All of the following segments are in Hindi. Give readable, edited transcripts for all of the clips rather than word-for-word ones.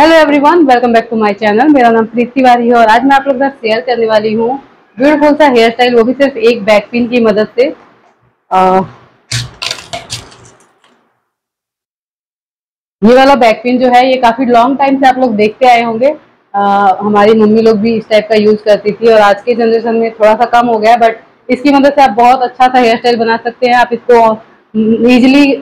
Hello everyone, welcome back to my channel. मेरा नाम प्रीत तिवारी है और आज मैं आप लोग के साथ शेयर करने वाली हूँ ब्यूटीफुल सा हेयर स्टाइल, वो भी सिर्फ एक बैक पिन की मदद से। ये वाला बैक पिन जो है ये काफी लॉन्ग टाइम से आप लोग देखते आए होंगे। हमारी मम्मी लोग भी इस टाइप का यूज करती थी और आज के जनरेशन में थोड़ा सा कम हो गया, बट इसकी मदद से आप बहुत अच्छा सा हेयर स्टाइल बना सकते हैं। आप इसको ईजिली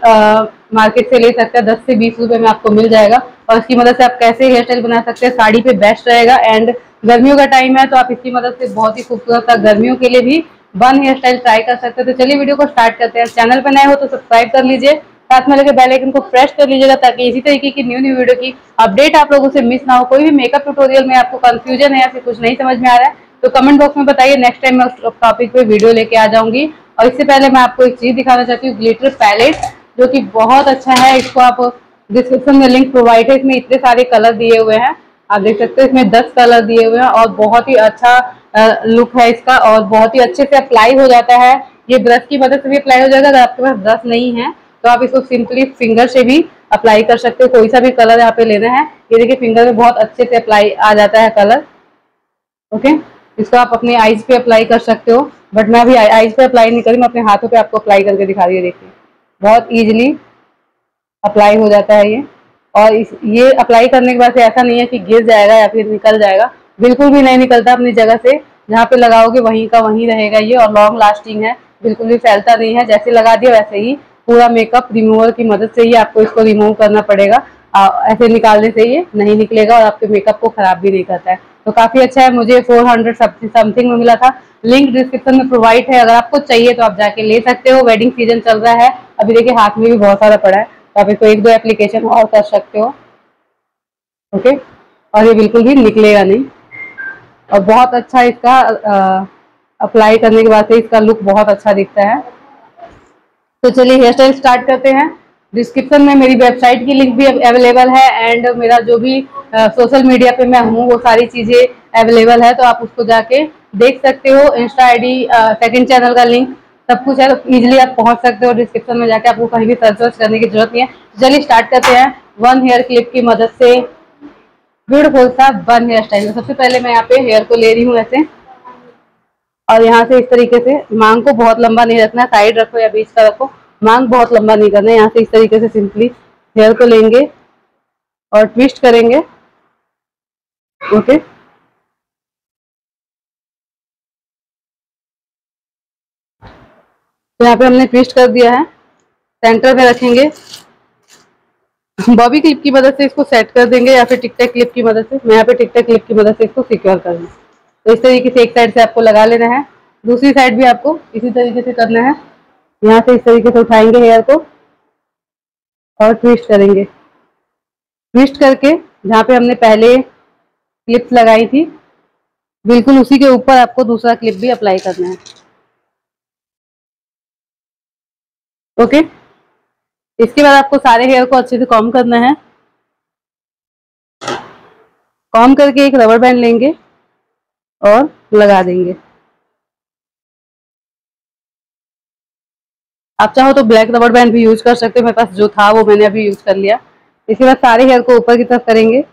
मार्केट से ले सकते हैं, 10 से 20 रुपए में आपको मिल जाएगा। और इसकी मदद से आप कैसे हेयर स्टाइल बना सकते हैं, साड़ी पे बेस्ट रहेगा। एंड गर्मियों का टाइम है तो आप इसकी मदद से बहुत ही खूबसूरत सा गर्मियों के लिए भी बन हेयर स्टाइल ट्राई कर सकते हैं। तो चलिए वीडियो को स्टार्ट करते हैं। चैनल पर नए हो तो सब्सक्राइब कर लीजिए, साथ में लगे बेल आइकन को प्रेस कर लीजिएगा ताकि इसी तरीके की न्यू न्यू वीडियो की अपडेट आप लोगों से मिस ना हो। कोई भी मेकअप ट्यूटोरियल में आपको कंफ्यूजन है या फिर कुछ नहीं समझ में आ रहा है तो कमेंट बॉक्स में बताइए, नेक्स्ट टाइम मैं उस टॉपिक पे वीडियो लेके आ जाऊंगी। और इससे पहले मैं आपको एक चीज दिखाना चाहती हूँ, ग्लिटर पैलेट, जो कि बहुत अच्छा है। इसको आप डिस्क्रिप्शन में लिंक प्रोवाइड है। इसमें इतने सारे कलर दिए हुए हैं, आप देख सकते हैं इसमें 10 कलर दिए हुए हैं और बहुत ही अच्छा लुक है इसका और बहुत ही अच्छे से अप्लाई हो जाता है। ये ब्रश की मदद से भी अप्लाई हो जाएगा। अगर आपके पास ब्रश नहीं है तो आप इसको सिंपली फिंगर से भी अप्लाई कर सकते हो। कोई सा भी कलर यहाँ पे लेना है। ये देखिए फिंगर में बहुत अच्छे से अप्लाई आ जाता है कलर। ओके, इसको आप अपने आईज पे अप्लाई कर सकते हो, बट मैं अभी आईज पे अप्लाई नहीं करी, मैं अपने हाथों पे आपको अप्लाई करके दिखा रही हूँ। देखिए बहुत ईजिली अप्लाई हो जाता है ये। और ये अप्लाई करने के बाद ऐसा नहीं है कि गिर जाएगा या फिर निकल जाएगा, बिल्कुल भी नहीं निकलता। अपनी जगह से जहाँ पे लगाओगे वहीं का वहीं रहेगा ये। और लॉन्ग लास्टिंग है, बिल्कुल भी फैलता नहीं है। जैसे लगा दिया वैसे ही पूरा मेकअप रिमूवर की मदद से ही आपको इसको रिमूव करना पड़ेगा। ऐसे निकालने से ये नहीं निकलेगा और आपके मेकअप को खराब भी नहीं करता है। तो काफी अच्छा है, मुझे 400 समथिंग में मिला था। लिंक डिस्क्रिप्शन में प्रोवाइड है, अगर आपको चाहिए तो आप जाके ले सकते हो। वेडिंग सीजन चल रहा है, अभी देखिए हाथ में भी बहुत सारा पड़ा है तो आप इसको 1-2 एप्लीकेशन और कर सकते हो। ओके, और ये बिल्कुल भी निकलेगा नहीं और बहुत अच्छा इसका अप्लाई करने के बाद से इसका लुक बहुत अच्छा दिखता है। तो चलिए हेयर स्टाइल स्टार्ट करते हैं। डिस्क्रिप्शन में मेरी वेबसाइट की लिंक भी अवेलेबल है एंड मेरा जो भी सोशल मीडिया पे मैं हूँ वो सारी चीज़ें अवेलेबल है, तो आप उसको जाके देख सकते हो। इंस्टा ID, सेकेंड चैनल का लिंक, सब कुछ है, तो ईजिली आप पहुंच सकते हो। डिस्क्रिप्शन में जाके आपको कहीं भी सर्च करने की जरूरत नहीं है। चलिए स्टार्ट करते हैं वन हेयर क्लिप की मदद से ब्यूटीफुल सा वन हेयर स्टाइल। सबसे पहले मैं यहाँ पे हेयर को ले रही हूँ ऐसे और यहाँ से इस तरीके से। मांग को बहुत लंबा नहीं रखना, साइड रखो या बीच का रखो, मांग बहुत लंबा नहीं करना है। यहाँ से इस तरीके से सिंपली हेयर को लेंगे और ट्विस्ट करेंगे। ओके, तो यहाँ पे हमने ट्विस्ट कर दिया है, सेंटर में रखेंगे। बॉबी क्लिप की मदद से इसको सेट कर देंगे या फिर टिकटैक क्लिप की मदद से। मैं यहाँ पे टिकटैक क्लिप की मदद से इसको सिक्योर कर दूँ। तो इस तरीके से एक साइड से आपको लगा लेना है, दूसरी साइड भी आपको इसी तरीके से करना है। यहाँ से इस तरीके से उठाएंगे हेयर को और ट्विस्ट करेंगे। ट्विस्ट करके जहाँ पे हमने पहले क्लिप्स लगाई थी बिल्कुल उसी के ऊपर आपको दूसरा क्लिप भी अप्लाई करना है। ओके, इसके बाद आपको सारे हेयर को अच्छे से कॉम्ब करना है। कॉम्ब करके एक रबर बैंड लेंगे और लगा देंगे। आप चाहो तो ब्लैक रबर बैंड भी यूज कर सकते हो, मेरे पास जो था वो मैंने अभी यूज कर लिया। इसके बाद सारे हेयर को ऊपर की तरफ करेंगे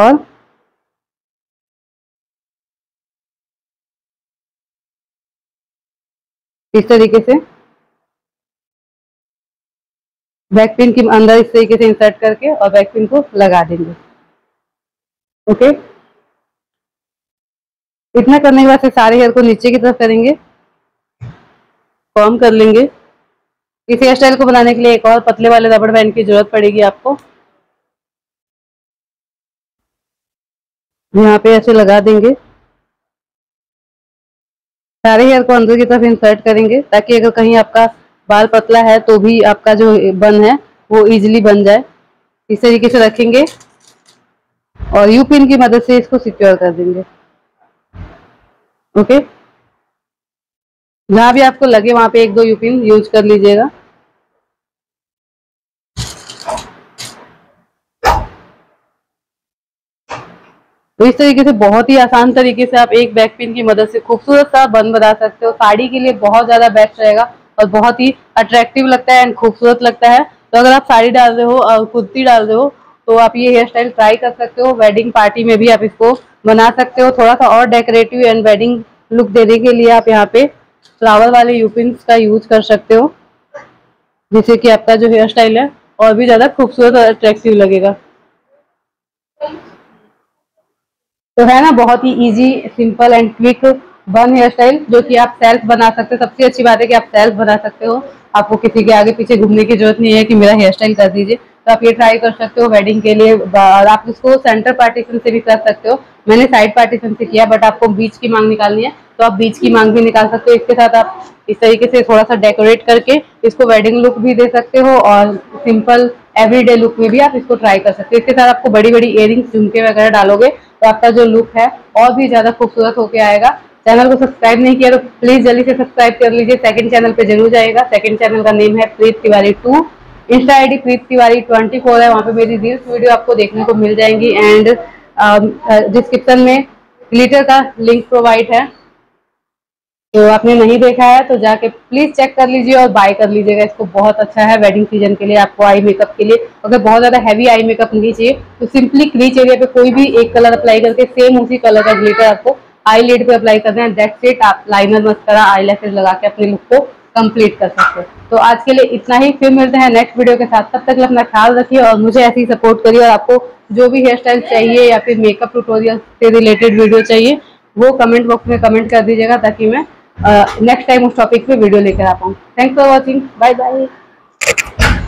और इस तरीके से बैक पिन के अंदर इस तरीके से इंसर्ट करके और बैक पिन को लगा देंगे। ओके, इतना करने के बाद से सारे हेयर को नीचे की तरफ करेंगे, कॉम्ब कर लेंगे। इस हेयर स्टाइल को बनाने के लिए एक और पतले वाले रबड़ बैंड की जरूरत पड़ेगी आपको। यहाँ पे ऐसे लगा देंगे, सारे हेयर को अंदर की तरफ इंसर्ट करेंगे ताकि अगर कहीं आपका बाल पतला है तो भी आपका जो बन है वो इजीली बन जाए। इस तरीके से रखेंगे और यू पिन की मदद से इसको सिक्योर कर देंगे। ओके, जहां भी आपको लगे वहां पे 1-2 यू पिन यूज कर लीजिएगा। तो इस तरीके से बहुत ही आसान तरीके से आप एक बैक पिन की मदद से खूबसूरत सा बन बना सकते हो। साड़ी के लिए बहुत ज्यादा बेस्ट रहेगा और बहुत ही अट्रैक्टिव लगता है एंड खूबसूरत लगता है। तो तो अगर आप साड़ी डाल रहे हो और कुर्ती डाल रहे हो तो आप ये हेयर स्टाइल ट्राई कर सकते हो। वेडिंग पार्टी में भी आप इसको बना सकते हो। थोड़ा सा और डेकोरेटिव एंड वेडिंग लुक देने के लिए आप यहाँ पे फ्लावर वाले यूपिन्स का यूज कर सकते हो, जिससे कि आपका जो हेयर स्टाइल है और भी ज्यादा खूबसूरत और अट्रैक्टिव लगेगा। तो है ना, बहुत ही easy, simple and quick bun hair style जो कि आप सेल्फ बना सकते हो। सबसे अच्छी बात है कि आप सेल्फ बना सकते हो, आपको किसी के आगे पीछे घूमने की जरूरत नहीं है कि मेरा हेयर स्टाइल कर दीजिए। तो आप ये ट्राई कर सकते हो वेडिंग के लिए। और आप इसको सेंटर पार्टीशन से भी कर सकते हो। मैंने साइड पार्टीशन से किया, बट आपको बीच की मांग निकालनी है तो आप बीच की मांग भी निकाल सकते हो। इसके साथ आप इस तरीके से थोड़ा सा डेकोरेट करके इसको वेडिंग लुक भी दे सकते हो और सिंपल एवरीडे लुक में भी आप इसको ट्राई कर सकते हो। इसके साथ आपको बड़ी बड़ी इयररिंग्स, झुमके वगैरह डालोगे तो आपका जो लुक है और भी ज्यादा खूबसूरत होके आएगा। चैनल को सब्सक्राइब नहीं किया तो प्लीज जल्दी से सब्सक्राइब कर लीजिए। सेकंड चैनल पे जरूर जाएगा। सेकंड चैनल का नेम है प्रीत तिवारी 2। इंस्टा आईडी प्रीत तिवारी 24 है। वहाँ पे मेरी रील्स वीडियो आपको देखने को मिल जाएंगी एंड डिस्क्रिप्शन में ग्लिटर का लिंक प्रोवाइड है। तो आपने नहीं देखा है तो जाके प्लीज चेक कर लीजिए और बाय कर लीजिएगा। इसको बहुत अच्छा है वेडिंग सीजन के लिए। आपको आई मेकअप के लिए अगर बहुत ज्यादा हैवी आई मेकअप नहीं चाहिए तो सिंपली क्रीच एरिया पे कोई भी एक कलर अप्लाई करके सेम उसी कलर का ग्लिटर आपको आई लिड पे अप्लाई करना है। That's it. आप लाइनर, मस्करा, आईलैशेस लगा के अपने लुक को कंप्लीट कर सकते हो। तो आज के लिए इतना ही। फिर मिलते हैं नेक्स्ट वीडियो के साथ। तब तक अपना ख्याल रखिए और मुझे ऐसे ही सपोर्ट करिए। और आपको जो भी हेयर स्टाइल चाहिए या फिर मेकअप ट्यूटोरियल से रिलेटेड वीडियो चाहिए वो कमेंट बॉक्स में कमेंट कर दीजिएगा ताकि मैं नेक्स्ट टाइम उस टॉपिक पे वीडियो लेकर आ पाऊँ। Thanks for watching. Bye bye.